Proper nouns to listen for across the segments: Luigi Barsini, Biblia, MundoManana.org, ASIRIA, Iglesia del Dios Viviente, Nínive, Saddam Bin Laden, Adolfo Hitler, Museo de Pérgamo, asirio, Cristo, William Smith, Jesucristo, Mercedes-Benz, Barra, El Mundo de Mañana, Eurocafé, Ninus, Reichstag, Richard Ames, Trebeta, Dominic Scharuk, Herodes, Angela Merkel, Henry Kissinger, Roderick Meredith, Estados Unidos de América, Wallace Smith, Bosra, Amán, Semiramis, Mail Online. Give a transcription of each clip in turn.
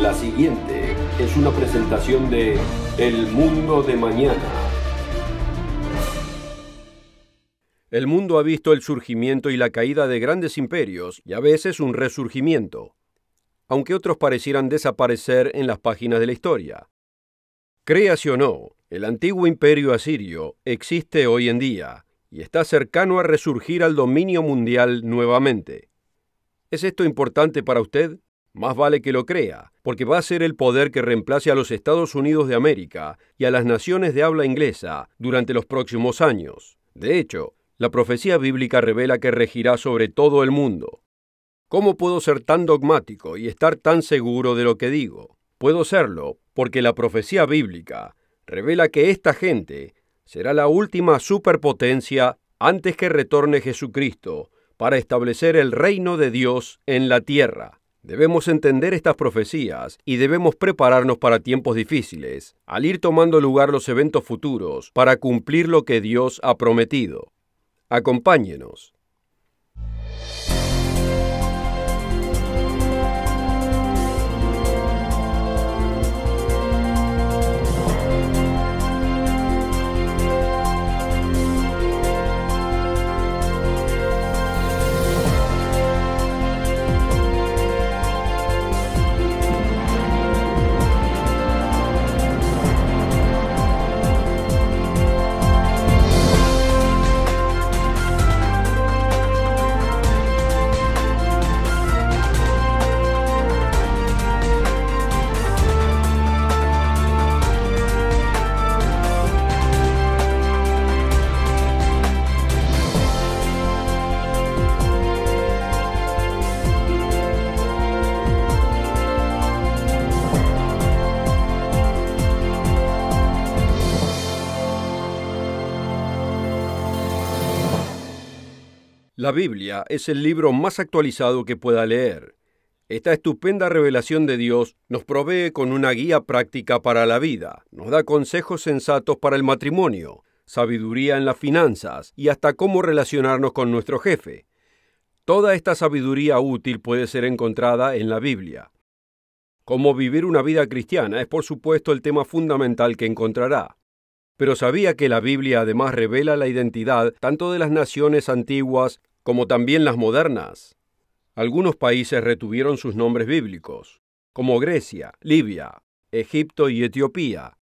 La siguiente es una presentación de El Mundo de Mañana. El mundo ha visto el surgimiento y la caída de grandes imperios y a veces un resurgimiento, aunque otros parecieran desaparecer en las páginas de la historia. Créase o no, el antiguo imperio asirio existe hoy en día y está cercano a resurgir al dominio mundial nuevamente. ¿Es esto importante para usted? Más vale que lo crea, porque va a ser el poder que reemplace a los Estados Unidos de América y a las naciones de habla inglesa durante los próximos años. De hecho, la profecía bíblica revela que regirá sobre todo el mundo. ¿Cómo puedo ser tan dogmático y estar tan seguro de lo que digo? Puedo serlo porque la profecía bíblica revela que esta gente será la última superpotencia antes que retorne Jesucristo para establecer el reino de Dios en la tierra. Debemos entender estas profecías y debemos prepararnos para tiempos difíciles, al ir tomando lugar los eventos futuros para cumplir lo que Dios ha prometido. Acompáñenos. La Biblia es el libro más actualizado que pueda leer. Esta estupenda revelación de Dios nos provee con una guía práctica para la vida, nos da consejos sensatos para el matrimonio, sabiduría en las finanzas y hasta cómo relacionarnos con nuestro jefe. Toda esta sabiduría útil puede ser encontrada en la Biblia. Cómo vivir una vida cristiana es, por supuesto, el tema fundamental que encontrará. Pero sabía que la Biblia además revela la identidad tanto de las naciones antiguas como también las modernas. Algunos países retuvieron sus nombres bíblicos, como Grecia, Libia, Egipto y Etiopía,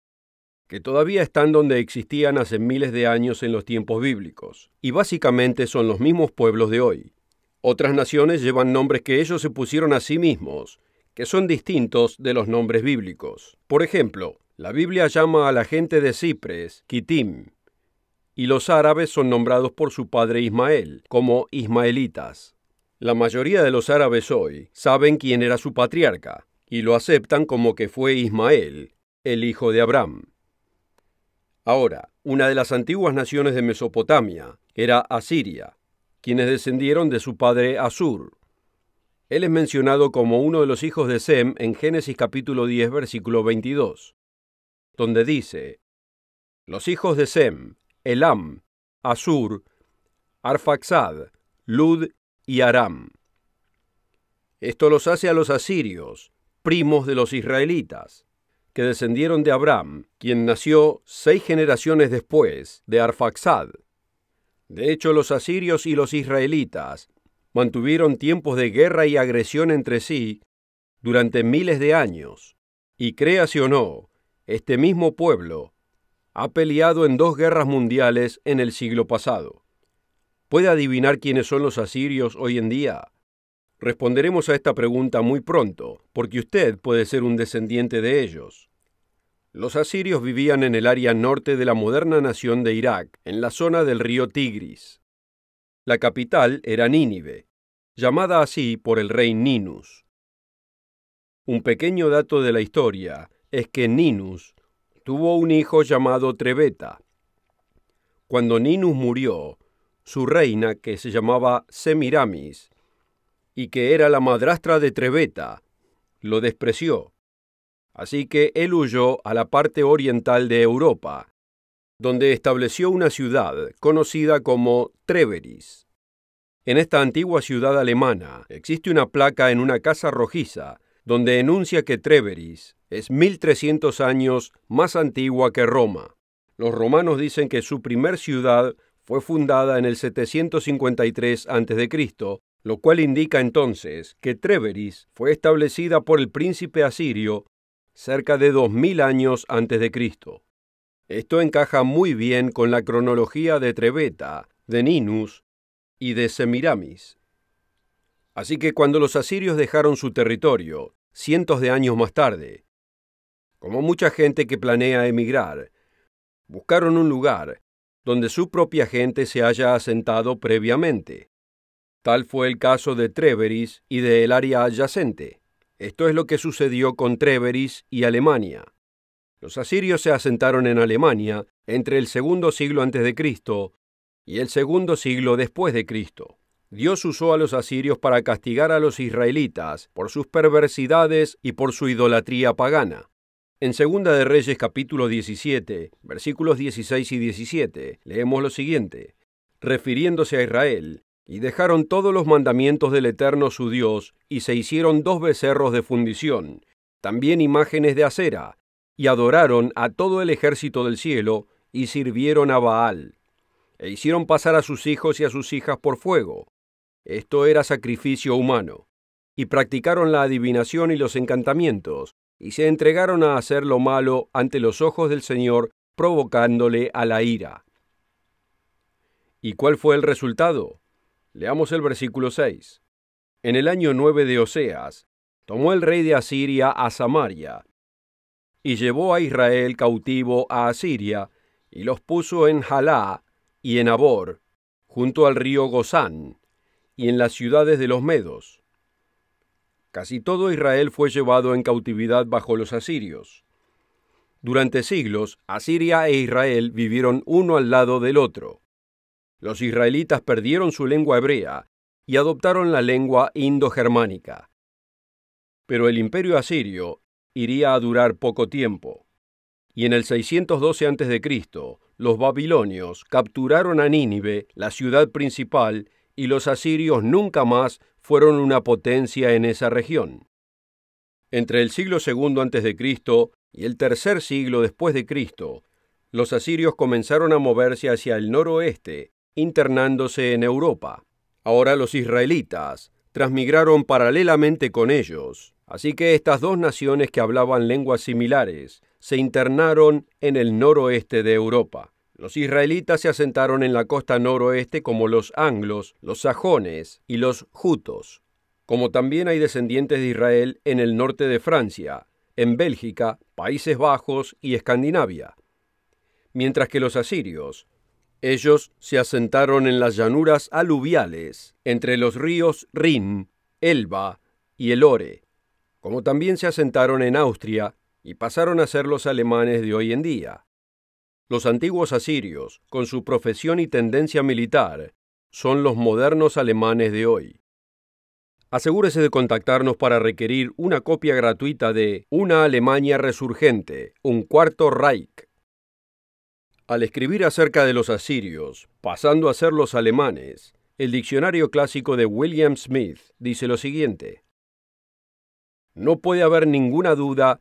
que todavía están donde existían hace miles de años en los tiempos bíblicos, y básicamente son los mismos pueblos de hoy. Otras naciones llevan nombres que ellos se pusieron a sí mismos, que son distintos de los nombres bíblicos. Por ejemplo, la Biblia llama a la gente de Cipres Kitim, y los árabes son nombrados por su padre Ismael, como ismaelitas. La mayoría de los árabes hoy saben quién era su patriarca, y lo aceptan como que fue Ismael, el hijo de Abraham. Ahora, una de las antiguas naciones de Mesopotamia era Asiria, quienes descendieron de su padre Asur. Él es mencionado como uno de los hijos de Sem en Génesis capítulo 10, versículo 22. Donde dice: los hijos de Sem, Elam, Asur, Arfaxad, Lud y Aram. Esto los hace a los asirios, primos de los israelitas, que descendieron de Abraham, quien nació 6 generaciones después de Arfaxad. De hecho, los asirios y los israelitas mantuvieron tiempos de guerra y agresión entre sí durante miles de años, y créase o no, este mismo pueblo ha peleado en 2 guerras mundiales en el siglo pasado. ¿Puede adivinar quiénes son los asirios hoy en día? Responderemos a esta pregunta muy pronto, porque usted puede ser un descendiente de ellos. Los asirios vivían en el área norte de la moderna nación de Irak, en la zona del río Tigris. La capital era Nínive, llamada así por el rey Ninus. Un pequeño dato de la historia es que Ninus tuvo un hijo llamado Trebeta. Cuando Ninus murió, su reina, que se llamaba Semiramis, y que era la madrastra de Trebeta, lo despreció. Así que él huyó a la parte oriental de Europa, donde estableció una ciudad conocida como Tréveris. En esta antigua ciudad alemana existe una placa en una casa rojiza donde enuncia que Tréveris es 1300 años más antigua que Roma. Los romanos dicen que su primer ciudad fue fundada en el 753 a.C., lo cual indica entonces que Tréveris fue establecida por el príncipe asirio cerca de 2000 años antes de Cristo. Esto encaja muy bien con la cronología de Trebeta, de Ninus y de Semiramis. Así que cuando los asirios dejaron su territorio, cientos de años más tarde, como mucha gente que planea emigrar, buscaron un lugar donde su propia gente se haya asentado previamente. Tal fue el caso de Tréveris y del área adyacente. Esto es lo que sucedió con Tréveris y Alemania. Los asirios se asentaron en Alemania entre el segundo siglo antes de Cristo y el segundo siglo después de Cristo. Dios usó a los asirios para castigar a los israelitas por sus perversidades y por su idolatría pagana. En 2 de Reyes capítulo 17, versículos 16 y 17, leemos lo siguiente. Refiriéndose a Israel, y dejaron todos los mandamientos del Eterno su Dios, y se hicieron 2 becerros de fundición, también imágenes de acera, y adoraron a todo el ejército del cielo, y sirvieron a Baal, e hicieron pasar a sus hijos y a sus hijas por fuego. Esto era sacrificio humano. Y practicaron la adivinación y los encantamientos, y se entregaron a hacer lo malo ante los ojos del Señor, provocándole a la ira. ¿Y cuál fue el resultado? Leamos el versículo 6. En el año 9 de Oseas, tomó el rey de Asiria a Samaria, y llevó a Israel cautivo a Asiria, y los puso en Jalá y en Habor, junto al río Gozán, y en las ciudades de los medos. Casi todo Israel fue llevado en cautividad bajo los asirios. Durante siglos, Asiria e Israel vivieron uno al lado del otro. Los israelitas perdieron su lengua hebrea y adoptaron la lengua indogermánica. Pero el imperio asirio iría a durar poco tiempo. Y en el 612 a.C., los babilonios capturaron a Nínive, la ciudad principal, y los asirios nunca más fueron una potencia en esa región. Entre el siglo II a.C. y el tercer siglo después de Cristo, los asirios comenzaron a moverse hacia el noroeste, internándose en Europa. Ahora los israelitas transmigraron paralelamente con ellos, así que estas dos naciones que hablaban lenguas similares se internaron en el noroeste de Europa. Los israelitas se asentaron en la costa noroeste como los anglos, los sajones y los jutos, como también hay descendientes de Israel en el norte de Francia, en Bélgica, Países Bajos y Escandinavia. Mientras que los asirios, ellos se asentaron en las llanuras aluviales, entre los ríos Rin, Elba y el Ore, como también se asentaron en Austria y pasaron a ser los alemanes de hoy en día. Los antiguos asirios, con su profesión y tendencia militar, son los modernos alemanes de hoy. Asegúrese de contactarnos para requerir una copia gratuita de Una Alemania Resurgente, un Cuarto Reich. Al escribir acerca de los asirios, pasando a ser los alemanes, el diccionario clásico de William Smith dice lo siguiente. No puede haber ninguna duda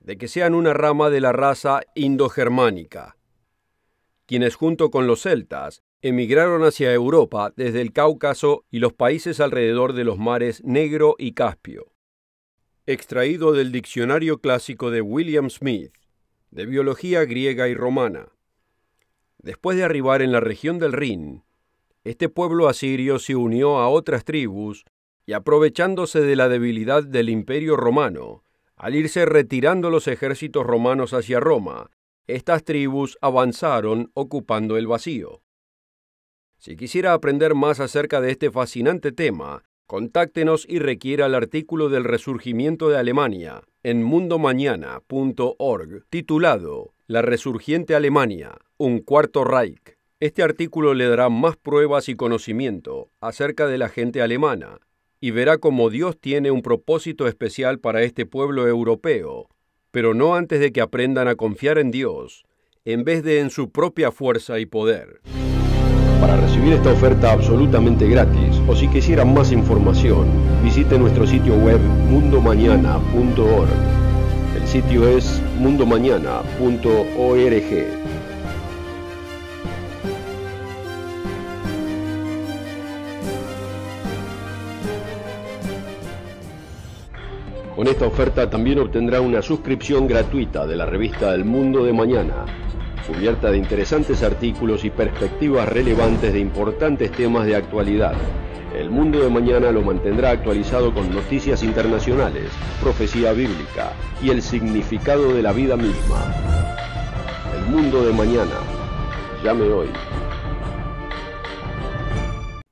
de que sean una rama de la raza indogermánica, quienes junto con los celtas emigraron hacia Europa desde el Cáucaso y los países alrededor de los mares Negro y Caspio. Extraído del diccionario clásico de William Smith, de biología griega y romana. Después de arribar en la región del Rin, este pueblo asirio se unió a otras tribus y, aprovechándose de la debilidad del Imperio Romano, al irse retirando los ejércitos romanos hacia Roma, estas tribus avanzaron ocupando el vacío. Si quisiera aprender más acerca de este fascinante tema, contáctenos y requiera el artículo del resurgimiento de Alemania en MundoManana.org, titulado La Resurgiente Alemania, un Cuarto Reich. Este artículo le dará más pruebas y conocimiento acerca de la gente alemana, y verá cómo Dios tiene un propósito especial para este pueblo europeo, pero no antes de que aprendan a confiar en Dios, en vez de en su propia fuerza y poder. Para recibir esta oferta absolutamente gratis, o si quisieran más información, visite nuestro sitio web MundoManana.org. El sitio es MundoManana.org. Con esta oferta también obtendrá una suscripción gratuita de la revista El Mundo de Mañana, cubierta de interesantes artículos y perspectivas relevantes de importantes temas de actualidad. El Mundo de Mañana lo mantendrá actualizado con noticias internacionales, profecía bíblica y el significado de la vida misma. El Mundo de Mañana. Llame hoy.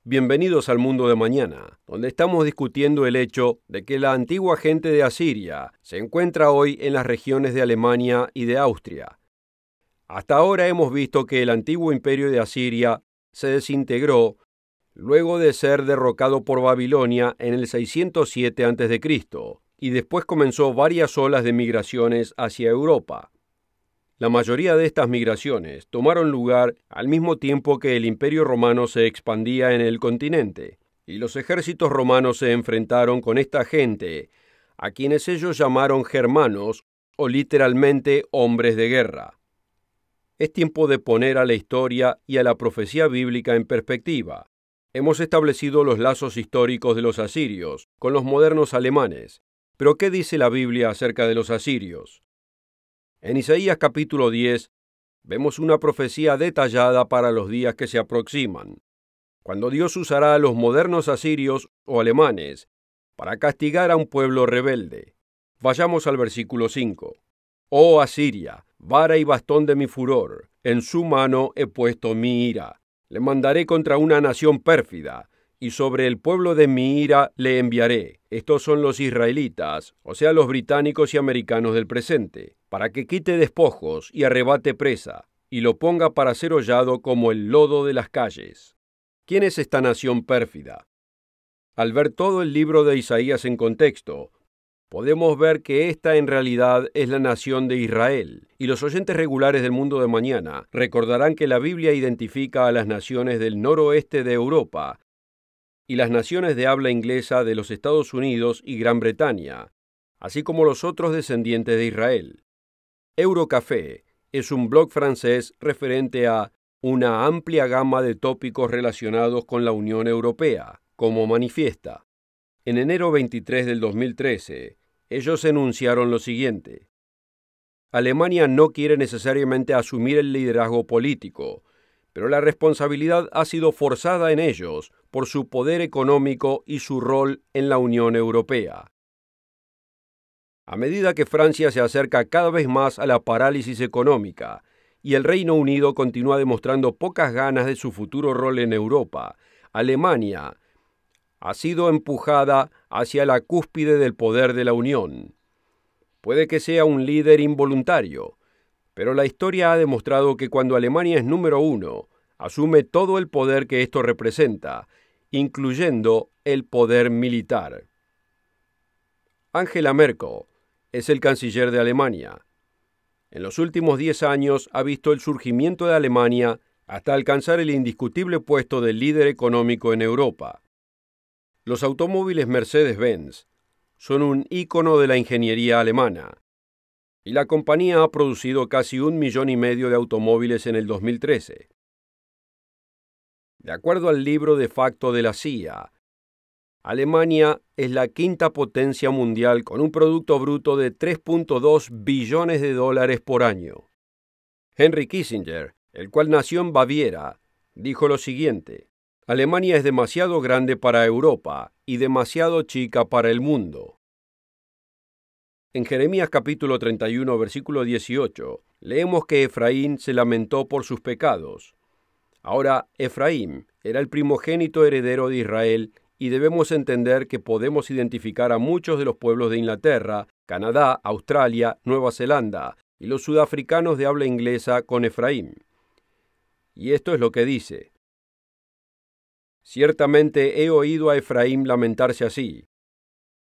Bienvenidos al Mundo de Mañana, donde estamos discutiendo el hecho de que la antigua gente de Asiria se encuentra hoy en las regiones de Alemania y de Austria. Hasta ahora hemos visto que el antiguo imperio de Asiria se desintegró luego de ser derrocado por Babilonia en el 607 a.C. y después comenzó varias olas de migraciones hacia Europa. La mayoría de estas migraciones tomaron lugar al mismo tiempo que el Imperio Romano se expandía en el continente, y los ejércitos romanos se enfrentaron con esta gente, a quienes ellos llamaron germanos o literalmente hombres de guerra. Es tiempo de poner a la historia y a la profecía bíblica en perspectiva. Hemos establecido los lazos históricos de los asirios con los modernos alemanes, pero ¿qué dice la Biblia acerca de los asirios? En Isaías capítulo 10, vemos una profecía detallada para los días que se aproximan, cuando Dios usará a los modernos asirios o alemanes para castigar a un pueblo rebelde. Vayamos al versículo 5. «Oh Asiria, vara y bastón de mi furor, en su mano he puesto mi ira. Le mandaré contra una nación pérfida, y sobre el pueblo de mi ira le enviaré». Estos son los israelitas, o sea, los británicos y americanos del presente, para que quite despojos y arrebate presa, y lo ponga para ser hollado como el lodo de las calles. ¿Quién es esta nación pérfida? Al ver todo el libro de Isaías en contexto, podemos ver que esta en realidad es la nación de Israel, y los oyentes regulares del Mundo de Mañana recordarán que la Biblia identifica a las naciones del noroeste de Europa y las naciones de habla inglesa de los Estados Unidos y Gran Bretaña, así como los otros descendientes de Israel. Eurocafé es un blog francés referente a una amplia gama de tópicos relacionados con la Unión Europea, como manifiesta. En enero 23 del 2013, ellos enunciaron lo siguiente. Alemania no quiere necesariamente asumir el liderazgo político, pero la responsabilidad ha sido forzada en ellos por su poder económico y su rol en la Unión Europea. A medida que Francia se acerca cada vez más a la parálisis económica y el Reino Unido continúa demostrando pocas ganas de su futuro rol en Europa, Alemania ha sido empujada hacia la cúspide del poder de la Unión. Puede que sea un líder involuntario, pero la historia ha demostrado que cuando Alemania es número uno, asume todo el poder que esto representa, incluyendo el poder militar. Angela Merkel es el canciller de Alemania. En los últimos 10 años ha visto el surgimiento de Alemania hasta alcanzar el indiscutible puesto de líder económico en Europa. Los automóviles Mercedes-Benz son un ícono de la ingeniería alemana, y la compañía ha producido casi 1,5 millones de automóviles en el 2013. De acuerdo al libro de facto de la CIA, Alemania es la quinta potencia mundial con un producto bruto de $3.2 billones por año. Henry Kissinger, el cual nació en Baviera, dijo lo siguiente: Alemania es demasiado grande para Europa y demasiado chica para el mundo. En Jeremías capítulo 31, versículo 18, leemos que Efraín se lamentó por sus pecados. Ahora, Efraín era el primogénito heredero de Israel y debemos entender que podemos identificar a muchos de los pueblos de Inglaterra, Canadá, Australia, Nueva Zelanda y los sudafricanos de habla inglesa con Efraín. Y esto es lo que dice: Ciertamente he oído a Efraín lamentarse así.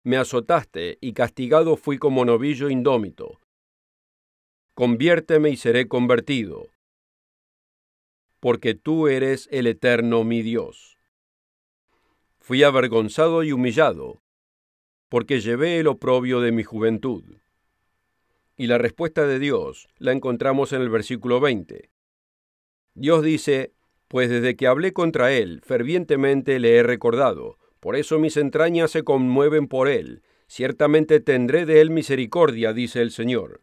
Me azotaste y castigado fui como novillo indómito. Conviérteme y seré convertido. porque tú eres el eterno mi Dios. Fui avergonzado y humillado, porque llevé el oprobio de mi juventud. Y la respuesta de Dios la encontramos en el versículo 20. Dios dice, pues desde que hablé contra él, fervientemente le he recordado, por eso mis entrañas se conmueven por él, ciertamente tendré de él misericordia, dice el Señor.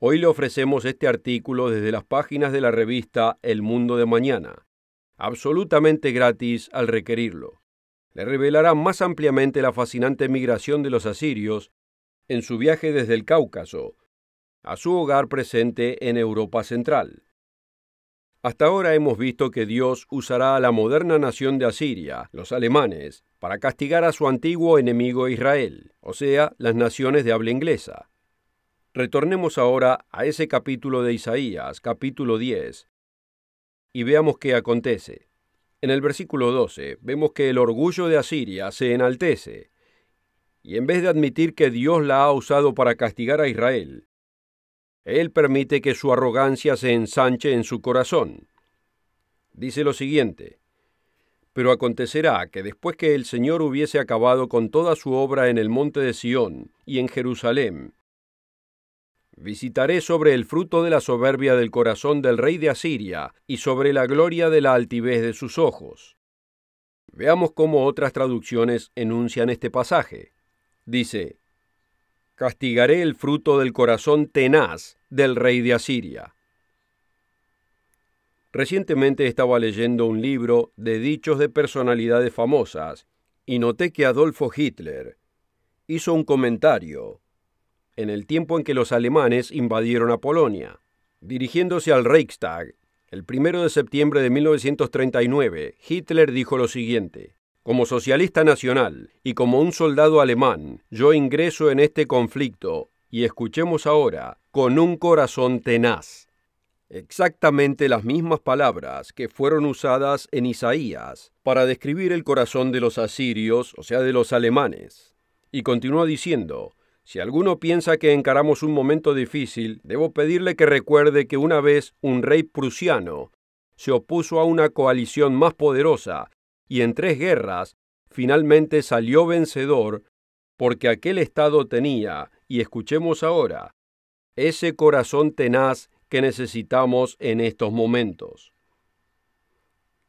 Hoy le ofrecemos este artículo desde las páginas de la revista El Mundo de Mañana, absolutamente gratis al requerirlo. Le revelará más ampliamente la fascinante migración de los asirios en su viaje desde el Cáucaso a su hogar presente en Europa Central. Hasta ahora hemos visto que Dios usará a la moderna nación de Asiria, los alemanes, para castigar a su antiguo enemigo Israel, o sea, las naciones de habla inglesa. Retornemos ahora a ese capítulo de Isaías, capítulo 10, y veamos qué acontece. En el versículo 12 vemos que el orgullo de Asiria se enaltece, y en vez de admitir que Dios la ha usado para castigar a Israel, él permite que su arrogancia se ensanche en su corazón. Dice lo siguiente: pero acontecerá que después que el Señor hubiese acabado con toda su obra en el monte de Sión y en Jerusalén, visitaré sobre el fruto de la soberbia del corazón del rey de Asiria y sobre la gloria de la altivez de sus ojos. Veamos cómo otras traducciones enuncian este pasaje. Dice: castigaré el fruto del corazón tenaz del rey de Asiria. Recientemente estaba leyendo un libro de dichos de personalidades famosas y noté que Adolfo Hitler hizo un comentario en el tiempo en que los alemanes invadieron a Polonia. Dirigiéndose al Reichstag, el 1 de septiembre de 1939, Hitler dijo lo siguiente: como socialista nacional y como un soldado alemán, yo ingreso en este conflicto, y escuchemos ahora, con un corazón tenaz. Exactamente las mismas palabras que fueron usadas en Isaías para describir el corazón de los asirios, o sea, de los alemanes. Y continúa diciendo: si alguno piensa que encaramos un momento difícil, debo pedirle que recuerde que una vez un rey prusiano se opuso a una coalición más poderosa, y en 3 guerras, finalmente salió vencedor porque aquel Estado tenía, y escuchemos ahora, ese corazón tenaz que necesitamos en estos momentos.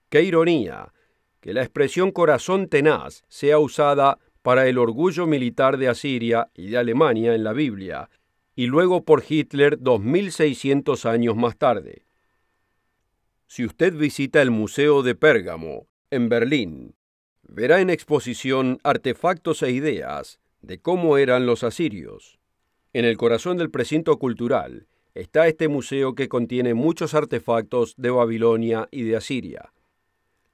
¡Qué ironía que la expresión corazón tenaz sea usada para el orgullo militar de Asiria y de Alemania en la Biblia, y luego por Hitler 2600 años más tarde! Si usted visita el Museo de Pérgamo, en Berlín, verá en exposición artefactos e ideas de cómo eran los asirios. En el corazón del precinto cultural está este museo que contiene muchos artefactos de Babilonia y de Asiria.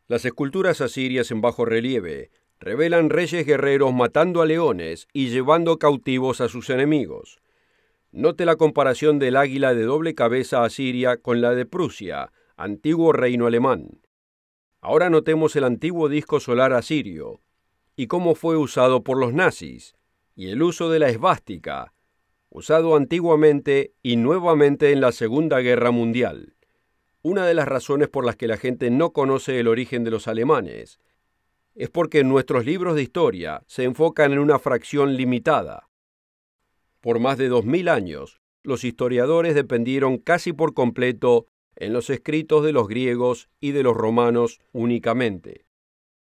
Las esculturas asirias en bajo relieve revelan reyes guerreros matando a leones y llevando cautivos a sus enemigos. Note la comparación del águila de doble cabeza asiria con la de Prusia, antiguo reino alemán. Ahora notemos el antiguo disco solar asirio y cómo fue usado por los nazis, y el uso de la esvástica, usado antiguamente y nuevamente en la Segunda Guerra Mundial. Una de las razones por las que la gente no conoce el origen de los alemanes es porque nuestros libros de historia se enfocan en una fracción limitada. Por más de 2000 años, los historiadores dependieron casi por completo en los escritos de los griegos y de los romanos únicamente.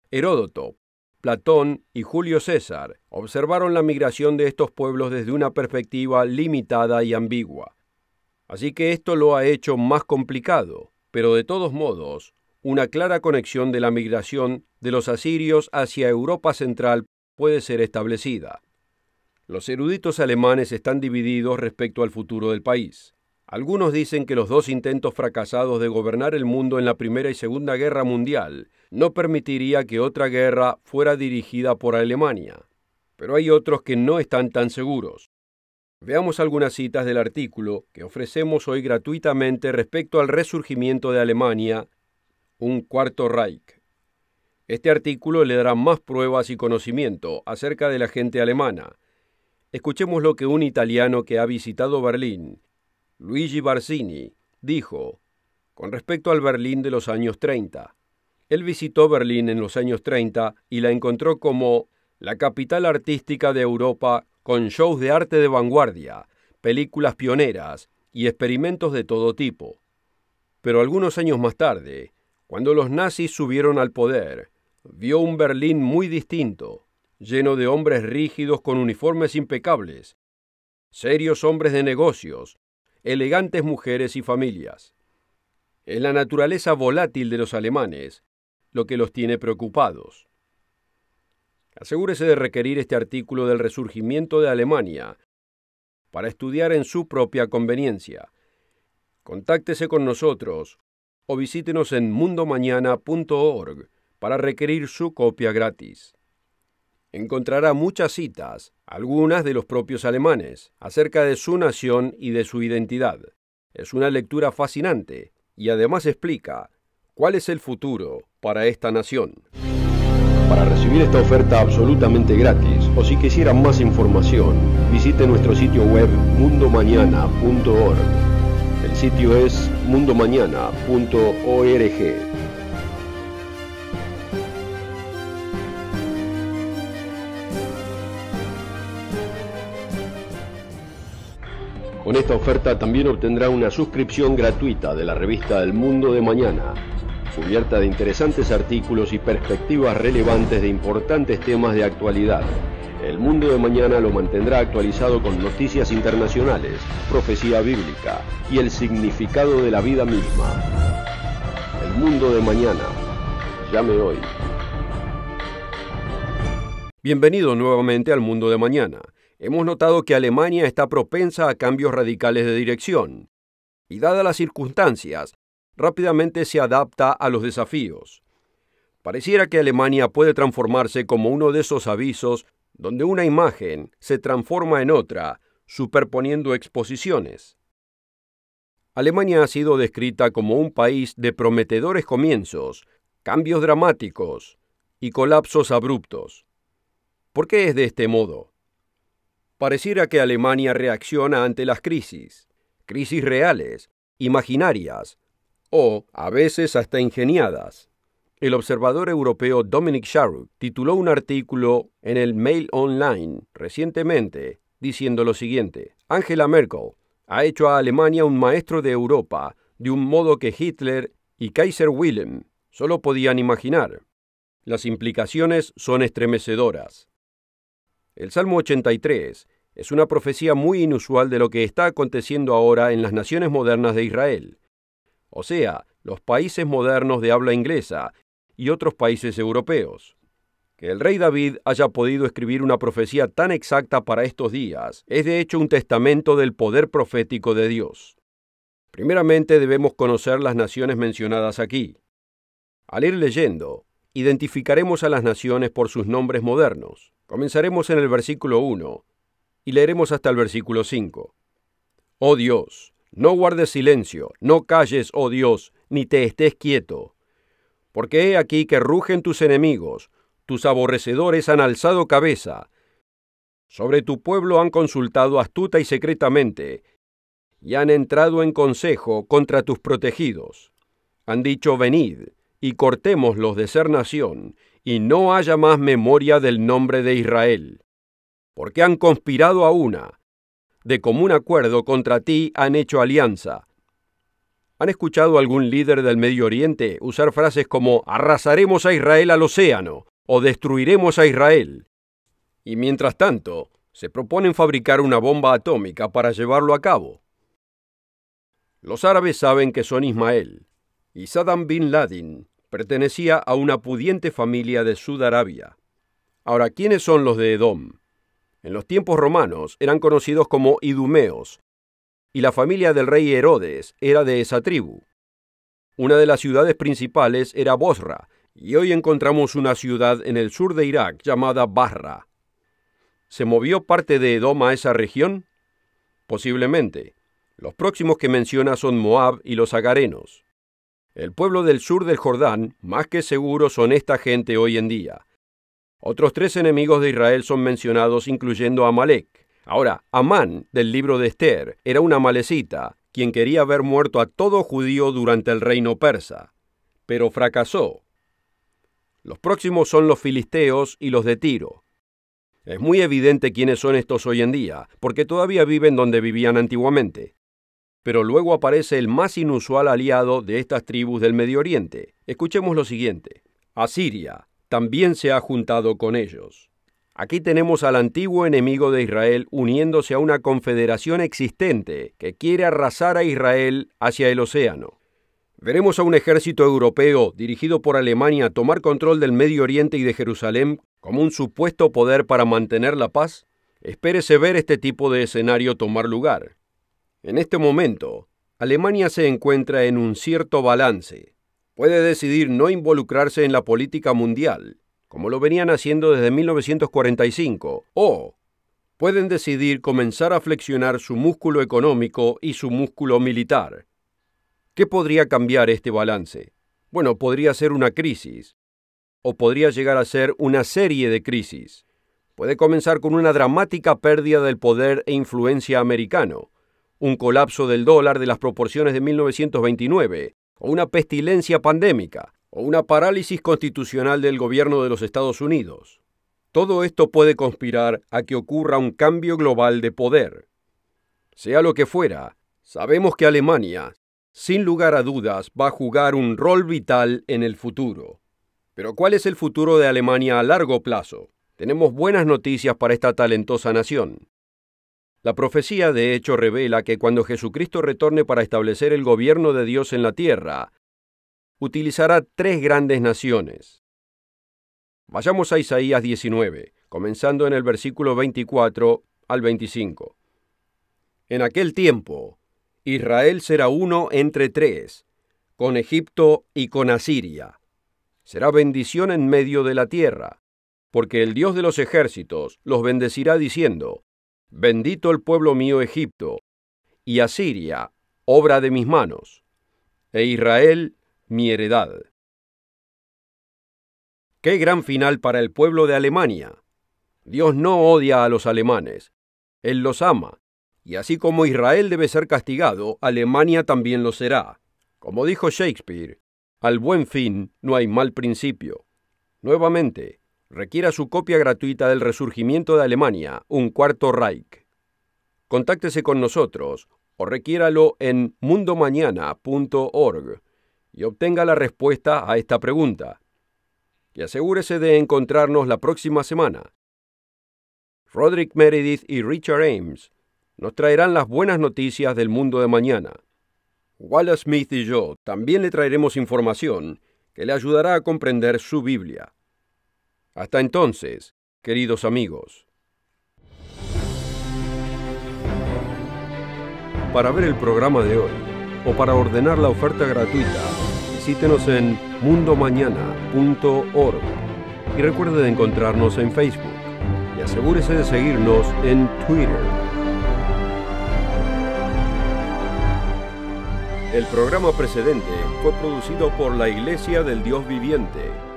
Heródoto, Platón y Julio César observaron la migración de estos pueblos desde una perspectiva limitada y ambigua. Así que esto lo ha hecho más complicado, pero de todos modos, una clara conexión de la migración de los asirios hacia Europa Central puede ser establecida. Los eruditos alemanes están divididos respecto al futuro del país. Algunos dicen que los 2 intentos fracasados de gobernar el mundo en la Primera y Segunda Guerra Mundial no permitiría que otra guerra fuera dirigida por Alemania. Pero hay otros que no están tan seguros. Veamos algunas citas del artículo que ofrecemos hoy gratuitamente respecto al resurgimiento de Alemania, un cuarto Reich. Este artículo le dará más pruebas y conocimiento acerca de la gente alemana. Escuchemos lo que un italiano que ha visitado Berlín, Luigi Barsini, dijo: Con respecto al Berlín de los años 30, él visitó Berlín en los años 30 y la encontró como la capital artística de Europa, con shows de arte de vanguardia, películas pioneras y experimentos de todo tipo. Pero algunos años más tarde, cuando los nazis subieron al poder, vio un Berlín muy distinto, lleno de hombres rígidos con uniformes impecables, serios hombres de negocios, elegantes mujeres y familias. Es la naturaleza volátil de los alemanes lo que los tiene preocupados. Asegúrese de requerir este artículo del Resurgimiento de Alemania para estudiar en su propia conveniencia. Contáctese con nosotros o visítenos en MundoManana.org para requerir su copia gratis. Encontrará muchas citas, algunas de los propios alemanes, acerca de su nación y de su identidad. Es una lectura fascinante y además explica cuál es el futuro para esta nación. Para recibir esta oferta absolutamente gratis, o si quisieran más información, visite nuestro sitio web mundomañana.org. El sitio es mundomañana.org. Con esta oferta también obtendrá una suscripción gratuita de la revista El Mundo de Mañana, cubierta de interesantes artículos y perspectivas relevantes de importantes temas de actualidad. El Mundo de Mañana lo mantendrá actualizado con noticias internacionales, profecía bíblica y el significado de la vida misma. El Mundo de Mañana. Llame hoy. Bienvenido nuevamente al Mundo de Mañana. Hemos notado que Alemania está propensa a cambios radicales de dirección y, dadas las circunstancias, rápidamente se adapta a los desafíos. Pareciera que Alemania puede transformarse como uno de esos avisos donde una imagen se transforma en otra, superponiendo exposiciones. Alemania ha sido descrita como un país de prometedores comienzos, cambios dramáticos y colapsos abruptos. ¿Por qué es de este modo? Pareciera que Alemania reacciona ante las crisis, crisis reales, imaginarias o, a veces, hasta ingeniadas. El observador europeo Dominic Scharuk tituló un artículo en el Mail Online recientemente diciendo lo siguiente: Angela Merkel ha hecho a Alemania un maestro de Europa de un modo que Hitler y Kaiser Wilhelm solo podían imaginar. Las implicaciones son estremecedoras. El Salmo 83 es una profecía muy inusual de lo que está aconteciendo ahora en las naciones modernas de Israel, o sea, los países modernos de habla inglesa y otros países europeos. Que el rey David haya podido escribir una profecía tan exacta para estos días es de hecho un testamento del poder profético de Dios. Primeramente debemos conocer las naciones mencionadas aquí. Al ir leyendo, identificaremos a las naciones por sus nombres modernos. Comenzaremos en el versículo 1 y leeremos hasta el versículo 5. Oh Dios, no guardes silencio, no calles, oh Dios, ni te estés quieto. Porque he aquí que rugen tus enemigos, tus aborrecedores han alzado cabeza. Sobre tu pueblo han consultado astuta y secretamente, y han entrado en consejo contra tus protegidos. Han dicho, venid, y cortémoslos de ser nación, y no haya más memoria del nombre de Israel. Porque han conspirado a una, de común acuerdo contra ti han hecho alianza. ¿Han escuchado algún líder del Medio Oriente usar frases como arrasaremos a Israel al océano o destruiremos a Israel? Y mientras tanto, se proponen fabricar una bomba atómica para llevarlo a cabo. Los árabes saben que son Ismael, y Saddam Bin Laden pertenecía a una pudiente familia de Sudarabia. Ahora, ¿quiénes son los de Edom? En los tiempos romanos eran conocidos como idumeos, y la familia del rey Herodes era de esa tribu. Una de las ciudades principales era Bosra, y hoy encontramos una ciudad en el sur de Irak llamada Barra. ¿Se movió parte de Edom a esa región? Posiblemente. Los próximos que menciona son Moab y los agarenos. El pueblo del sur del Jordán, más que seguro, son esta gente hoy en día. Otros tres enemigos de Israel son mencionados, incluyendo a Amalek. Ahora, Amán, del libro de Esther, era un amalecita quien quería ver muerto a todo judío durante el reino persa, pero fracasó. Los próximos son los filisteos y los de Tiro. Es muy evidente quiénes son estos hoy en día, porque todavía viven donde vivían antiguamente. Pero luego aparece el más inusual aliado de estas tribus del Medio Oriente. Escuchemos lo siguiente. Asiria también se ha juntado con ellos. Aquí tenemos al antiguo enemigo de Israel uniéndose a una confederación existente que quiere arrasar a Israel hacia el océano. Veremos a un ejército europeo dirigido por Alemania tomar control del Medio Oriente y de Jerusalén como un supuesto poder para mantener la paz. Espérese ver este tipo de escenario tomar lugar. En este momento, Alemania se encuentra en un cierto balance. Puede decidir no involucrarse en la política mundial, como lo venían haciendo desde 1945, o pueden decidir comenzar a flexionar su músculo económico y su músculo militar. ¿Qué podría cambiar este balance? Bueno, podría ser una crisis, o podría llegar a ser una serie de crisis. Puede comenzar con una dramática pérdida del poder e influencia americano, un colapso del dólar de las proporciones de 1929, o una pestilencia pandémica, o una parálisis constitucional del gobierno de los Estados Unidos. Todo esto puede conspirar a que ocurra un cambio global de poder. Sea lo que fuera, sabemos que Alemania, sin lugar a dudas, va a jugar un rol vital en el futuro. Pero ¿cuál es el futuro de Alemania a largo plazo? Tenemos buenas noticias para esta talentosa nación. La profecía, de hecho, revela que cuando Jesucristo retorne para establecer el gobierno de Dios en la tierra, utilizará tres grandes naciones. Vayamos a Isaías 19, comenzando en el versículo 24 al 25. En aquel tiempo, Israel será uno entre tres, con Egipto y con Asiria. Será bendición en medio de la tierra, porque el Dios de los ejércitos los bendecirá diciendo, «Bendito el pueblo mío Egipto, y Asiria, obra de mis manos, e Israel, mi heredad». ¡Qué gran final para el pueblo de Alemania! Dios no odia a los alemanes, Él los ama, y así como Israel debe ser castigado, Alemania también lo será. Como dijo Shakespeare, al buen fin no hay mal principio. Nuevamente, requiera su copia gratuita del Resurgimiento de Alemania, un cuarto Reich. Contáctese con nosotros o requiéralo en MundoManana.org y obtenga la respuesta a esta pregunta. Y asegúrese de encontrarnos la próxima semana. Roderick Meredith y Richard Ames nos traerán las buenas noticias del mundo de mañana. Wallace Smith y yo también le traeremos información que le ayudará a comprender su Biblia. Hasta entonces, queridos amigos. Para ver el programa de hoy o para ordenar la oferta gratuita, visítenos en mundomañana.org y recuerde de encontrarnos en Facebook y asegúrese de seguirnos en Twitter. El programa precedente fue producido por la Iglesia del Dios Viviente.